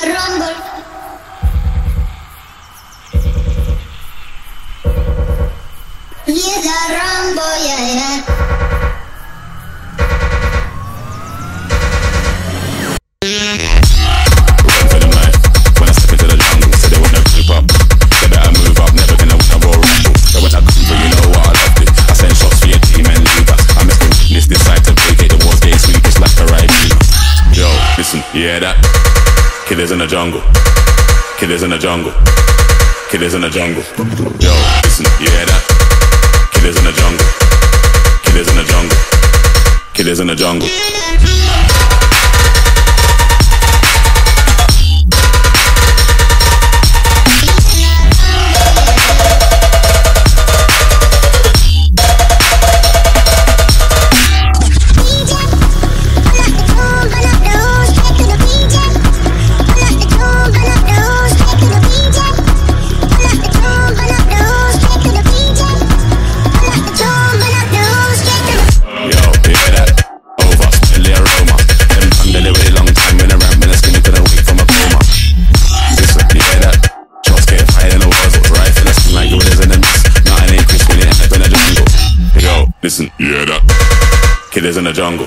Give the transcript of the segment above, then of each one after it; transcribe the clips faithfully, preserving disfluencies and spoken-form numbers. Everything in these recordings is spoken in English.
the rumble. Yeah, the rumble, yeah, yeah. Wait for the night. When I step into the jungle, said they wanna keep up. They better move up, never gonna win a war rumble. So when I come for you know what I loved it. I send shots for your team and leave us. I miss the weakness, decide to vacate the war's gate, sweep it's like a right. Yo, listen, you hear that? Killers in the jungle. Killers in the jungle. Killers in the jungle. Yo, listen, you hear that? Killers in the jungle. Killers in the jungle. Killers in the jungle. Listen, yeah, that killers in the jungle,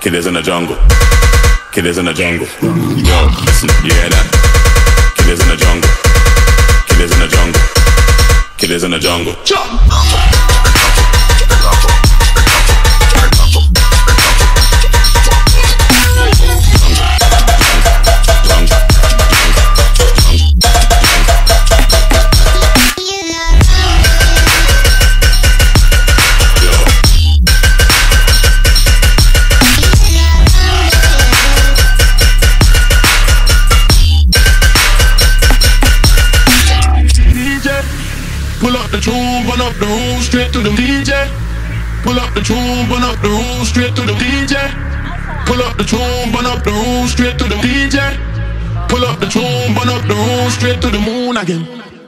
killers in the jungle, killers in the jungle. Yo, listen, yeah, that killers in the jungle, killers in the jungle, killers in the jungle. Jump. Pull up the tune, run up the room, straight to the D J. Pull up the tune, run up the room, straight to the D J. Pull up the tune, run up the room, straight to the D J. Pull up the tune, run up the room, straight to the moon again.